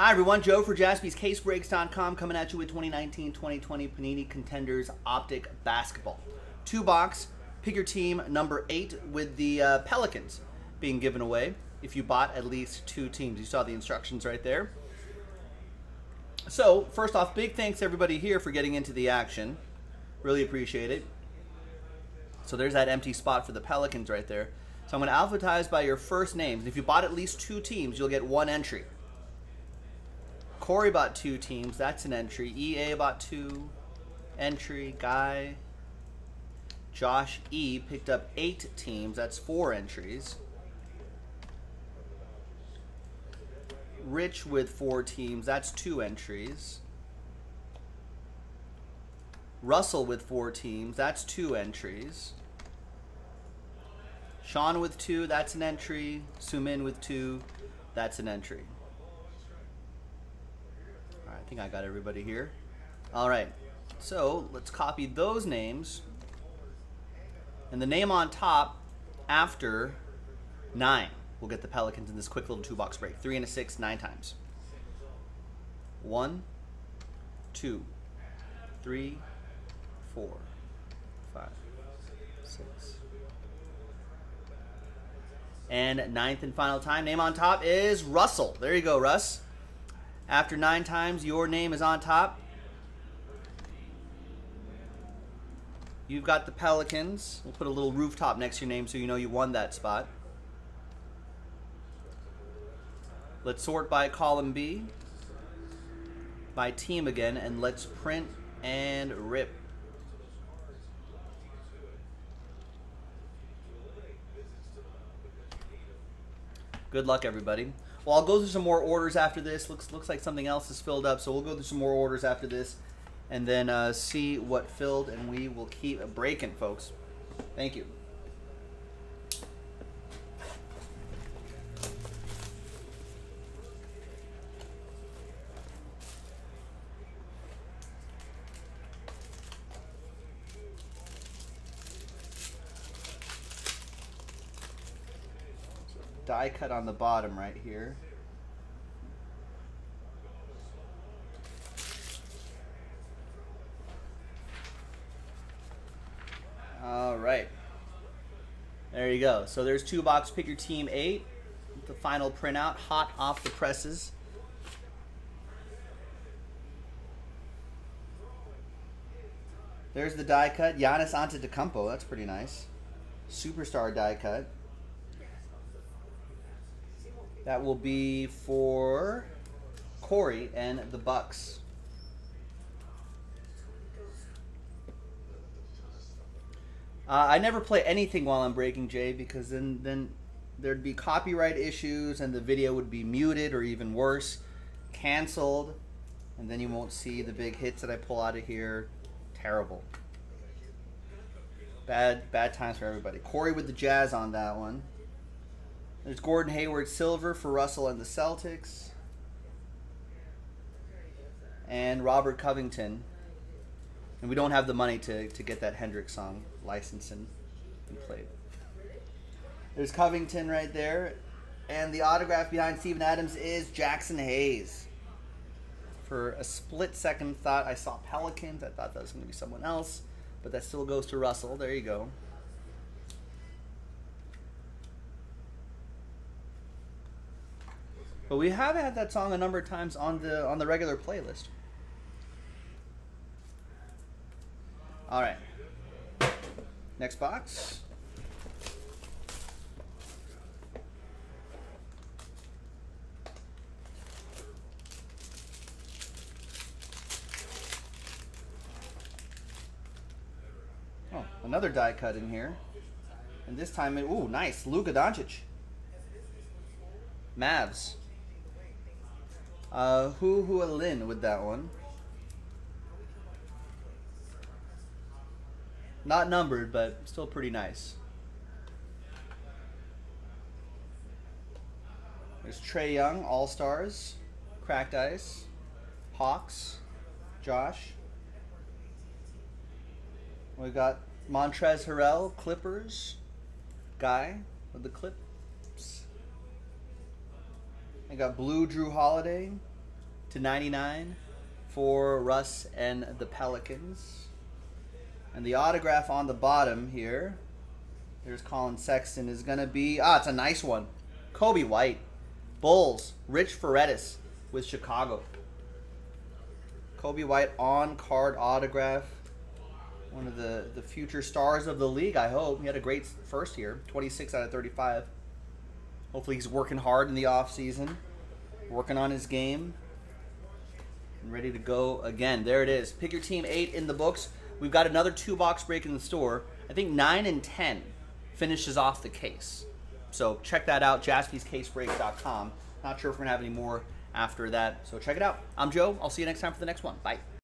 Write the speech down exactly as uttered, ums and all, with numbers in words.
Hi everyone, Joe for Jaspys Case Breaks dot com coming at you with twenty nineteen twenty twenty Panini Contenders Optic Basketball. Two box, pick your team number eight with the uh, Pelicans being given away if you bought at least two teams. You saw the instructions right there. So, first off, big thanks to everybody here for getting into the action. Really appreciate it. So there's that empty spot for the Pelicans right there. So I'm going to alphabetize by your first names. And if you bought at least two teams, you'll get one entry. Corey bought two teams. That's an entry. E A bought two. Entry. Guy. Josh E. picked up eight teams. That's four entries. Rich with four teams. That's two entries. Russell with four teams. That's two entries. Sean with two. That's an entry. Sumin with two. That's an entry. All right, I think I got everybody here. All right, so let's copy those names. And the name on top after nine. We'll get the Pelicans in this quick little two-box break. Three and a six, nine times. One, two, three, four, five, six. And ninth and final time, name on top is Russell. There you go, Russ. After nine times, your name is on top. You've got the Pelicans. We'll put a little rooftop next to your name so you know you won that spot. Let's sort by column B, by team again, and let's print and rip. Good luck, everybody. Well, I'll go through some more orders after this. Looks looks like something else is filled up, so we'll go through some more orders after this and then uh, see what filled, and we will keep breaking, folks. Thank you. Die cut on the bottom right here. All right, there you go. So there's two box pick your team eight, the final printout, hot off the presses. There's the die cut, Giannis Antetokounmpo. That's pretty nice, superstar die cut. That will be for Corey and the Bucks. Uh, I never play anything while I'm breaking, Jay, because then, then there'd be copyright issues and the video would be muted or even worse, canceled, and then you won't see the big hits that I pull out of here. Terrible. Bad, bad times for everybody. Corey with the Jazz on that one. There's Gordon Hayward silver for Russell and the Celtics. And Robert Covington. And we don't have the money to, to get that Hendrix song licensed and played. There's Covington right there. And the autograph behind Stephen Adams is Jackson Hayes. For a split second thought, I saw Pelicans. I thought that was going to be someone else. But that still goes to Russell. There you go. But we have had that song a number of times on the on the regular playlist. All right. Next box. Oh, another die cut in here. And this time, it, ooh, nice. Luka Doncic. Mavs. Uh, Hu Hua Lin with that one. Not numbered, but still pretty nice. There's Trey Young, All-Stars, Cracked Ice, Hawks, Josh. We've got Montrez Harrell, Clippers, Guy with the clip. I got blue Drew Holiday, to ninety-nine for Russ and the Pelicans. And the autograph on the bottom here, there's Colin Sexton, is going to be, ah, it's a nice one. Kobe White, Bulls, Rich Ferrettis with Chicago. Kobe White on-card autograph. One of the, the future stars of the league, I hope. He had a great first year, twenty-six out of thirty-five. Hopefully he's working hard in the offseason, working on his game, and ready to go again. There it is. Pick your team eight in the books. We've got another two-box break in the store. I think nine and ten finishes off the case. So check that out, Jaspys Case Breaks dot com. Not sure if we're going to have any more after that, so check it out. I'm Joe. I'll see you next time for the next one. Bye.